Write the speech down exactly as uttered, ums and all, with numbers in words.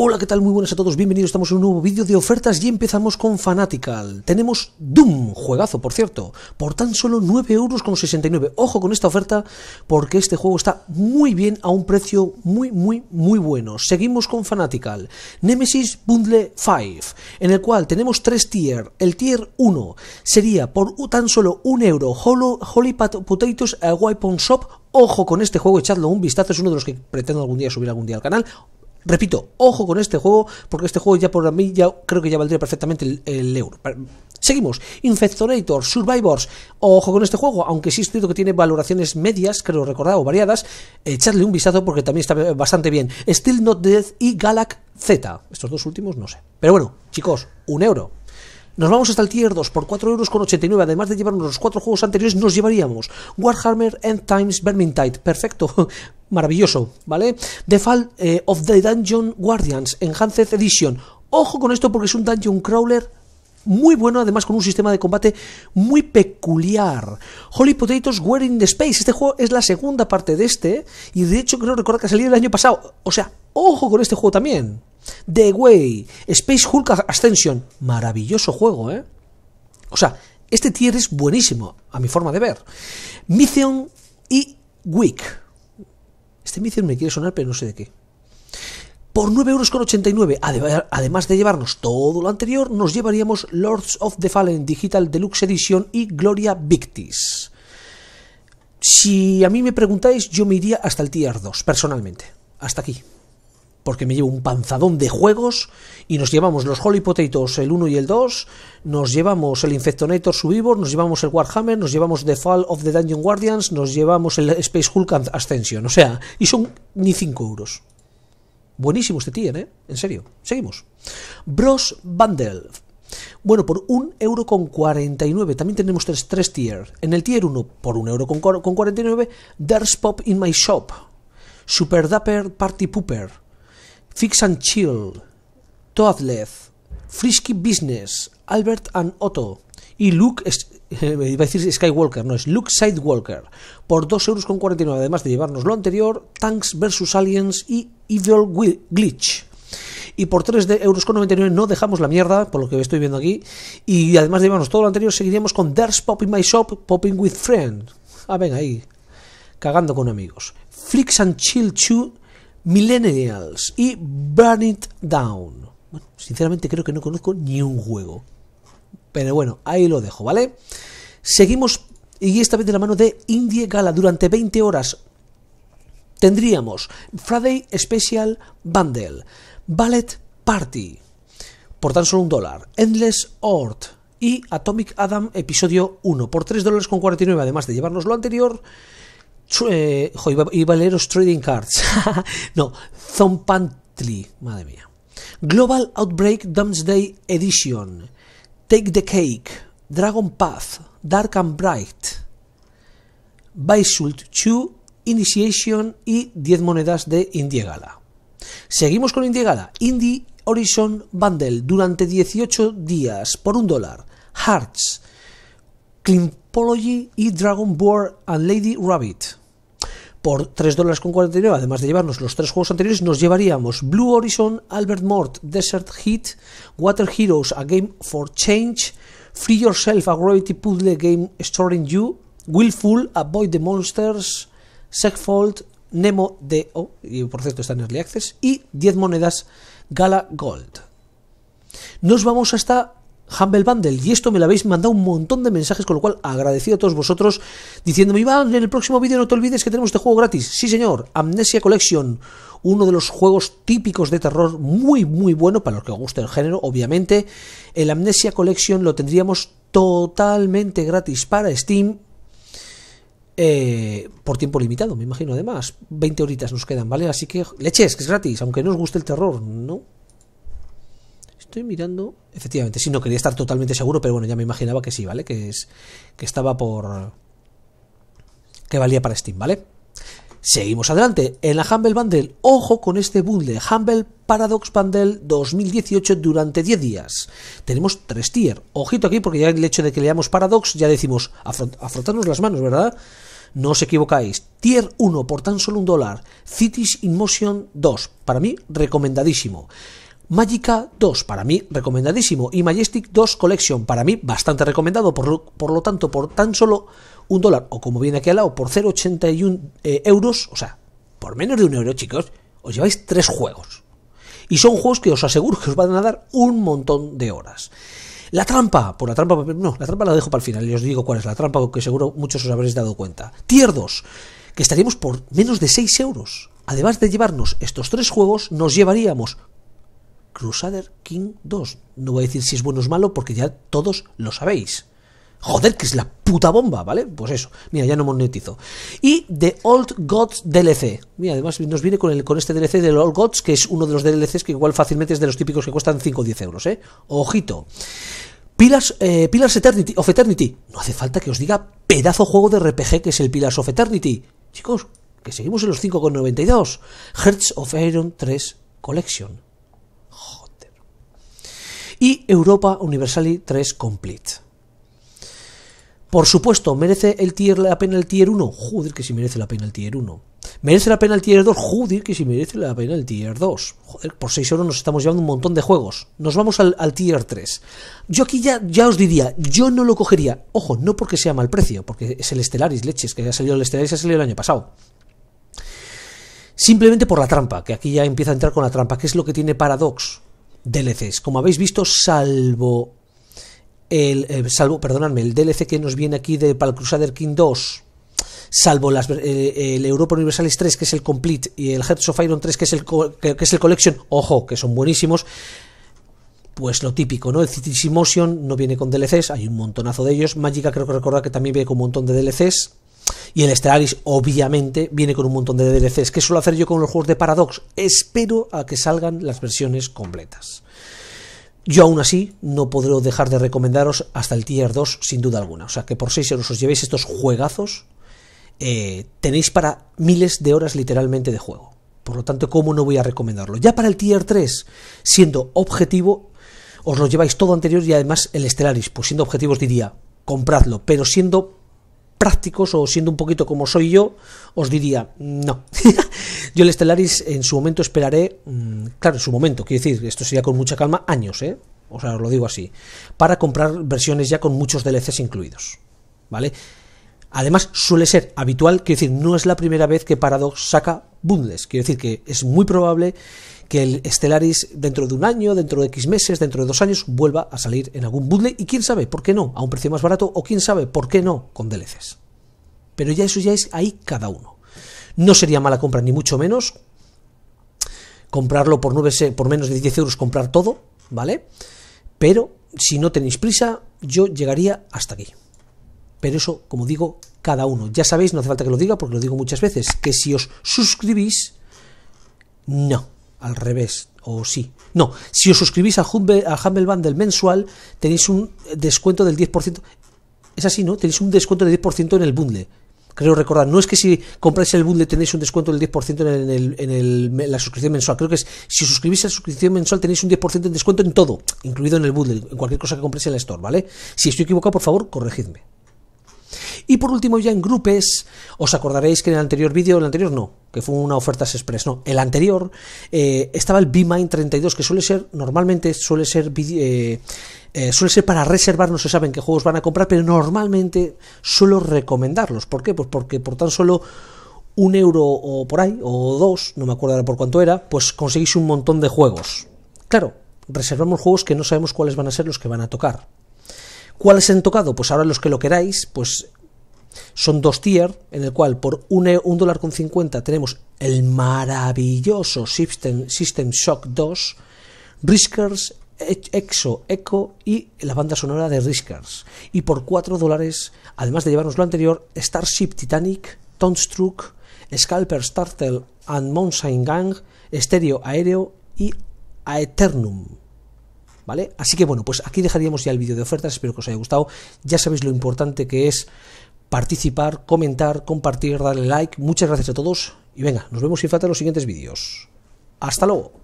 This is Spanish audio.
Hola, ¿qué tal? Muy buenas a todos, bienvenidos, estamos en un nuevo vídeo de ofertas y empezamos con Fanatical. Tenemos Doom, juegazo por cierto, por tan solo nueve euros con sesenta y nueve. Ojo con esta oferta porque este juego está muy bien a un precio muy, muy, muy bueno. Seguimos con Fanatical. Nemesis Bundle cinco, en el cual tenemos tres tier. El tier uno sería por tan solo un euro, Holy Potatoes Weapon Shop. Ojo con este juego, echadlo un vistazo, es uno de los que pretendo algún día subir algún día al canal. Repito, ojo con este juego, porque este juego ya por mí ya creo que ya valdría perfectamente el, el euro. Seguimos, Infectionator, Survivors, ojo con este juego, aunque sí es cierto que tiene valoraciones medias, creo recordar, o variadas, echadle un vistazo porque también está bastante bien. Still Not Dead y Galak Z, estos dos últimos no sé. Pero bueno, chicos, un euro. Nos vamos hasta el tier dos, por cuatro euros con ochenta y nueve, además de llevarnos los cuatro juegos anteriores, nos llevaríamos Warhammer End Times, Vermintide, perfecto, maravilloso, ¿vale? The Fall eh, of the Dungeon Guardians Enhanced Edition, ojo con esto porque es un Dungeon Crawler muy bueno, además con un sistema de combate muy peculiar. Holy Potatoes Wearing the Space, este juego es la segunda parte de este, y de hecho creo recordar que ha salido el año pasado, o sea, ojo con este juego también. The Way, Space Hulk Ascension, maravilloso juego, ¿eh? O sea, este tier es buenísimo, a mi forma de ver. Mytheon y Wick. Este Mytheon me quiere sonar, pero no sé de qué. Por nueve euros con ochenta y nueve, además de llevarnos todo lo anterior, nos llevaríamos Lords of the Fallen Digital Deluxe Edition y Gloria Victis. Si a mí me preguntáis, yo me iría hasta el tier dos, personalmente. Hasta aquí. Porque me llevo un panzadón de juegos y nos llevamos los Holy Potatoes, el uno y el dos, nos llevamos el Infectonator Subivor, nos llevamos el Warhammer, nos llevamos The Fall of the Dungeon Guardians, nos llevamos el Space Hulk Ascension, o sea, y son ni cinco euros. Buenísimo este tier, ¿eh? En serio. Seguimos. Bros Bundle. Bueno, por un euro con cuarenta y nueve, también tenemos tres, tres tier. En el tier uno, por un euro con cuarenta y nueve, Darz Pop in my shop, Super Dapper Party Pooper, Fix and Chill, Toadlet, Frisky Business, Albert and Otto y Luke, eh, iba a decir Skywalker, no, es Luke Sidewalker, por dos euros con cuarenta y nueve, además de llevarnos lo anterior, Tanks vs Aliens y Evil Will, Glitch. Y por tres euros con noventa y nueve no dejamos la mierda, por lo que estoy viendo aquí, y además de llevarnos todo lo anterior, seguiríamos con Darz Pop in my shop, Popping With Friend. Ah, venga ahí, cagando con amigos. Fix and Chill two, Millennials y Burn It Down. Bueno, sinceramente creo que no conozco ni un juego. Pero bueno, ahí lo dejo, ¿vale? Seguimos, y esta vez de la mano de Indie Gala, durante veinte horas. Tendríamos Friday Special Bundle, Ballet Party, por tan solo un dólar, Endless Horde y Atomic Adam Episodio uno, por tres dólares con cuarenta y nueve, además de llevarnos lo anterior. Eh, jo, iba, iba a leeros Trading Cards. No, Zompantli, madre mía. Global Outbreak Doomsday Edition, Take the Cake, Dragon Path, Dark and Bright, Baysult two, Initiation y diez monedas de Indie Gala. Seguimos con Indie Gala. Indie Horizon Bundle, durante dieciocho días, por un dólar, Hearts, Climpology y Dragon Ball and Lady Rabbit. Por tres dólares con cuarenta y nueve, además de llevarnos los tres juegos anteriores, nos llevaríamos Blue Horizon, Albert Mort, Desert Heat, Water Heroes, A Game for Change, Free Yourself, A Gravity Puzzle Game Storing You, Willful, Avoid the Monsters, Segfold, Nemo de... Oh, y por cierto está en Early Access, y diez monedas Gala Gold. Nos vamos hasta Humble Bundle, y esto me lo habéis mandado un montón de mensajes, con lo cual agradecido a todos vosotros diciéndome: Iván, en el próximo vídeo no te olvides que tenemos este juego gratis. Sí señor, Amnesia Collection, uno de los juegos típicos de terror, muy muy bueno para los que os guste el género, obviamente. El Amnesia Collection lo tendríamos totalmente gratis para Steam, eh, por tiempo limitado, me imagino, además, veinte horitas nos quedan, ¿vale? Así que, leches, que es gratis, aunque no os guste el terror, ¿no? Estoy mirando, efectivamente, sí, no quería estar totalmente seguro, pero bueno, ya me imaginaba que sí, ¿vale? Que es que estaba por... que valía para Steam, ¿vale? Seguimos adelante, en la Humble Bundle, ojo con este bundle, Humble Paradox Bundle dos mil dieciocho, durante diez días. Tenemos tres tier, ojito aquí, porque ya el hecho de que leamos Paradox, ya decimos, afrot- afrotarnos las manos, ¿verdad? No os equivocáis. Tier uno por tan solo un dólar. Cities in Motion dos, para mí recomendadísimo. Magica dos, para mí recomendadísimo. Y Majestic dos Collection, para mí bastante recomendado. Por lo, por lo tanto, por tan solo un dólar, o como viene aquí al lado, por cero coma ochenta y uno eh, euros, o sea, por menos de un euro, chicos, os lleváis tres juegos. Y son juegos que os aseguro que os van a dar un montón de horas. La trampa, por la trampa, no, la trampa la dejo para el final y os digo cuál es la trampa, porque seguro muchos os habréis dado cuenta. Tier dos, que estaríamos por menos de seis euros. Además de llevarnos estos tres juegos, nos llevaríamos Crusader King dos. No voy a decir si es bueno o es malo, porque ya todos lo sabéis. Joder, que es la puta bomba, ¿vale? Pues eso, mira, ya no monetizo. Y The Old Gods D L C. Mira, además nos viene con, el, con este D L C del Old Gods, que es uno de los D L Cs que igual fácilmente es de los típicos que cuestan cinco o diez euros, ¿eh? Ojito. Pillars, eh, Pillars Eternity, of Eternity. No hace falta que os diga pedazo juego de R P G que es el Pillars of Eternity. Chicos, que seguimos en los cinco con noventa y dos. Hearts of Iron tres Collection. Joder. Y Europa Universalis tres Complete. Por supuesto, ¿merece el tier, la pena el tier uno? Joder, que si merece la pena el tier uno. ¿Merece la pena el tier dos? Joder, que si merece la pena el tier dos. Joder, por seis euros nos estamos llevando un montón de juegos. Nos vamos al, al tier tres. Yo aquí ya, ya os diría, yo no lo cogería. Ojo, no porque sea mal precio, porque es el Stellaris, leches, que ya salió el Stellaris, ha salido el año pasado. Simplemente por la trampa, que aquí ya empieza a entrar con la trampa, que es lo que tiene Paradox D L Cs. Como habéis visto, salvo... El, eh, salvo, perdonadme, el D L C que nos viene aquí de para el Crusader King dos, salvo las, eh, el Europa Universalis tres, que es el Complete, y el Hearts of Iron tres, que es el, que, que es el Collection, ojo, que son buenísimos, pues lo típico, ¿no? El Cities in Motion no viene con D L Cs, hay un montonazo de ellos. Magica creo que recordar que también viene con un montón de D L Cs, y el Stellaris obviamente viene con un montón de D L Cs. ¿Qué suelo hacer yo con los juegos de Paradox? Espero a que salgan las versiones completas. Yo aún así no podré dejar de recomendaros hasta el tier dos sin duda alguna. O sea que por seis euros os llevéis estos juegazos, eh, tenéis para miles de horas literalmente de juego. Por lo tanto, ¿cómo no voy a recomendarlo? Ya para el tier tres, siendo objetivo, os lo lleváis todo anterior y además el Stellaris. Pues siendo objetivos diría, compradlo, pero siendo prácticos o siendo un poquito como soy yo, os diría, no. Yo el Stellaris en su momento esperaré, claro, en su momento, quiero decir, esto sería con mucha calma, años, ¿eh? O sea, os lo digo así, para comprar versiones ya con muchos D L Cs incluidos, ¿vale? Además, suele ser habitual, quiero decir, no es la primera vez que Paradox saca bundles, quiero decir que es muy probable que el Stellaris dentro de un año, dentro de X meses, dentro de dos años, vuelva a salir en algún bundle y quién sabe, ¿por qué no? A un precio más barato o quién sabe, ¿por qué no? Con D L Cs. Pero ya eso ya es ahí cada uno. No sería mala compra, ni mucho menos. Comprarlo por, nueve, por menos de diez euros, comprar todo, ¿vale? Pero si no tenéis prisa, yo llegaría hasta aquí. Pero eso, como digo, cada uno. Ya sabéis, no hace falta que lo diga, porque lo digo muchas veces, que si os suscribís... No, al revés, o sí. No, si os suscribís al Humble, al Humble Bundle mensual, tenéis un descuento del diez por ciento. Es así, ¿no? Tenéis un descuento del diez por ciento en el bundle. Creo recordar, no es que si compráis el bundle tenéis un descuento del diez por ciento en, el, en, el, en la suscripción mensual. Creo que es, si os suscribís a la suscripción mensual tenéis un diez por ciento de descuento en todo, incluido en el bundle, en cualquier cosa que compréis en la store, ¿vale? Si estoy equivocado, por favor, corregidme. Y por último, ya en grupes, os acordaréis que en el anterior vídeo, el anterior no, que fue una ofertas express, no, el anterior eh, estaba el B Mine treinta y dos, que suele ser, normalmente suele ser... Eh, Eh, suele ser para reservar, no se saben qué juegos van a comprar, pero normalmente suelo recomendarlos. ¿Por qué? Pues porque por tan solo un euro o por ahí, o dos, no me acuerdo ahora por cuánto era, pues conseguís un montón de juegos. Claro, reservamos juegos que no sabemos cuáles van a ser los que van a tocar. ¿Cuáles han tocado? Pues ahora los que lo queráis, pues son dos tier, en el cual por un dólar con cincuenta tenemos el maravilloso System, System Shock dos, Riskers, Exo, Echo y la banda sonora de Riskers. Y por cuatro dólares, además de llevarnos lo anterior, Starship Titanic, Tonstruck, Scalper, Startel and Mountain Gang, Stereo Aéreo y Aeternum, ¿vale? Así que bueno, pues aquí dejaríamos ya el vídeo de ofertas. Espero que os haya gustado. Ya sabéis lo importante que es participar, comentar, compartir, darle like. Muchas gracias a todos y venga, nos vemos sin falta en los siguientes vídeos. Hasta luego.